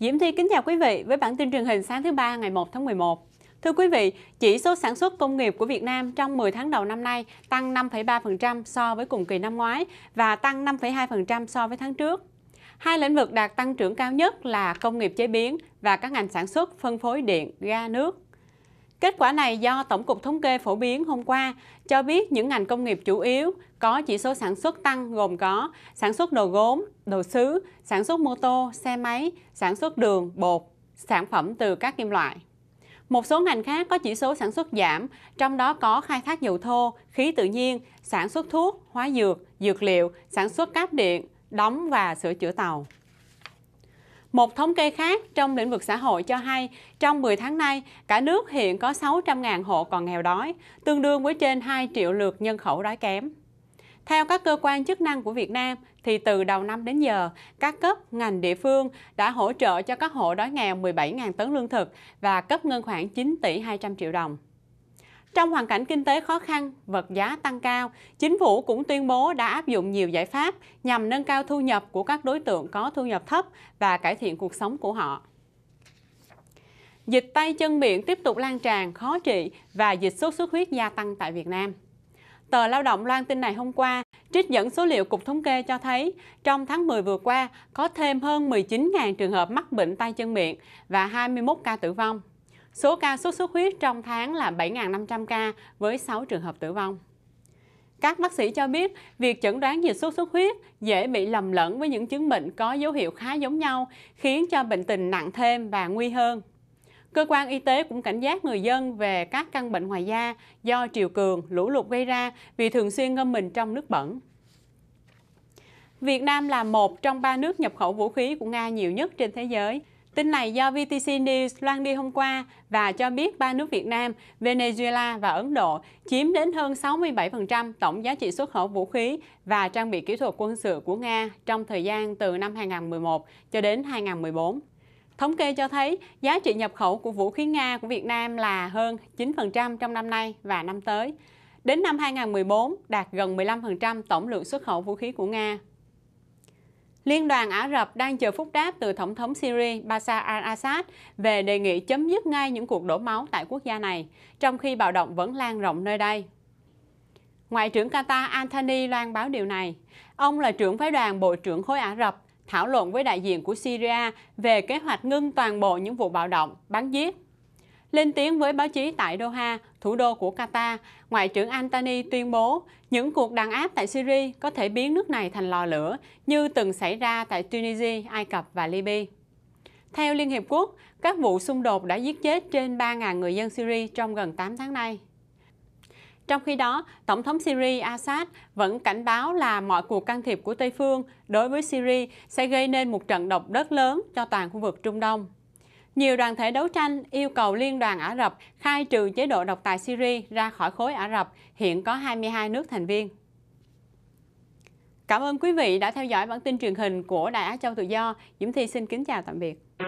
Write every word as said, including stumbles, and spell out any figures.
Diễm Thi kính chào quý vị với bản tin truyền hình sáng thứ ba ngày một tháng mười một. Thưa quý vị, chỉ số sản xuất công nghiệp của Việt Nam trong mười tháng đầu năm nay tăng năm phẩy ba phần trăm so với cùng kỳ năm ngoái và tăng năm phẩy hai phần trăm so với tháng trước. Hai lĩnh vực đạt tăng trưởng cao nhất là công nghiệp chế biến và các ngành sản xuất phân phối điện, ga, nước. Kết quả này do Tổng cục Thống kê phổ biến hôm qua cho biết những ngành công nghiệp chủ yếu có chỉ số sản xuất tăng gồm có sản xuất đồ gốm, đồ sứ, sản xuất mô tô, xe máy, sản xuất đường, bột, sản phẩm từ các kim loại. Một số ngành khác có chỉ số sản xuất giảm, trong đó có khai thác dầu thô, khí tự nhiên, sản xuất thuốc, hóa dược, dược liệu, sản xuất cáp điện, đóng và sửa chữa tàu. Một thống kê khác trong lĩnh vực xã hội cho hay, trong mười tháng nay, cả nước hiện có sáu trăm nghìn hộ còn nghèo đói, tương đương với trên hai triệu lượt nhân khẩu đói kém. Theo các cơ quan chức năng của Việt Nam, thì từ đầu năm đến giờ, các cấp, ngành địa phương đã hỗ trợ cho các hộ đói nghèo mười bảy nghìn tấn lương thực và cấp ngân khoảng chín tỷ hai trăm triệu đồng. Trong hoàn cảnh kinh tế khó khăn, vật giá tăng cao, chính phủ cũng tuyên bố đã áp dụng nhiều giải pháp nhằm nâng cao thu nhập của các đối tượng có thu nhập thấp và cải thiện cuộc sống của họ. Dịch tay chân miệng tiếp tục lan tràn, khó trị và dịch sốt xuất huyết gia tăng tại Việt Nam. Tờ Lao động loan tin này hôm qua, trích dẫn số liệu Cục Thống kê cho thấy, trong tháng mười vừa qua có thêm hơn mười chín nghìn trường hợp mắc bệnh tay chân miệng và hai mươi mốt ca tử vong. Số ca sốt xuất huyết trong tháng là bảy nghìn năm trăm ca với sáu trường hợp tử vong. Các bác sĩ cho biết, việc chẩn đoán dịch sốt xuất huyết dễ bị lầm lẫn với những chứng bệnh có dấu hiệu khá giống nhau, khiến cho bệnh tình nặng thêm và nguy hơn. Cơ quan y tế cũng cảnh giác người dân về các căn bệnh ngoài da do triều cường, lũ lụt gây ra vì thường xuyên ngâm mình trong nước bẩn. Việt Nam là một trong ba nước nhập khẩu vũ khí của Nga nhiều nhất trên thế giới. Tin này do vê tê xê News loan đi hôm qua và cho biết ba nước Việt Nam, Venezuela và Ấn Độ chiếm đến hơn sáu mươi bảy phần trăm tổng giá trị xuất khẩu vũ khí và trang bị kỹ thuật quân sự của Nga trong thời gian từ năm hai nghìn không trăm mười một cho đến hai nghìn không trăm mười bốn. Thống kê cho thấy giá trị nhập khẩu của vũ khí Nga của Việt Nam là hơn chín phần trăm trong năm nay và năm tới. Đến năm hai nghìn không trăm mười bốn đạt gần mười lăm phần trăm tổng lượng xuất khẩu vũ khí của Nga. Liên đoàn Ả Rập đang chờ phúc đáp từ Tổng thống Syria Bashar al-Assad về đề nghị chấm dứt ngay những cuộc đổ máu tại quốc gia này, trong khi bạo động vẫn lan rộng nơi đây. Ngoại trưởng Qatar Anthony loan báo điều này. Ông là trưởng phái đoàn Bộ trưởng khối Ả Rập, thảo luận với đại diện của Syria về kế hoạch ngưng toàn bộ những vụ bạo động, bắn giết. Lên tiếng với báo chí tại Doha, thủ đô của Qatar, Ngoại trưởng Anthony tuyên bố những cuộc đàn áp tại Syria có thể biến nước này thành lò lửa như từng xảy ra tại Tunisia, Ai Cập và Libya. Theo Liên Hiệp Quốc, các vụ xung đột đã giết chết trên ba nghìn người dân Syria trong gần tám tháng nay. Trong khi đó, Tổng thống Syria Assad vẫn cảnh báo là mọi cuộc can thiệp của Tây Phương đối với Syria sẽ gây nên một trận động đất lớn cho toàn khu vực Trung Đông. Nhiều đoàn thể đấu tranh yêu cầu Liên đoàn Ả Rập khai trừ chế độ độc tài Syria ra khỏi khối Ả Rập, hiện có hai mươi hai nước thành viên. Cảm ơn quý vị đã theo dõi bản tin truyền hình của Đài Á Châu Tự Do. Diễm Thi xin kính chào tạm biệt.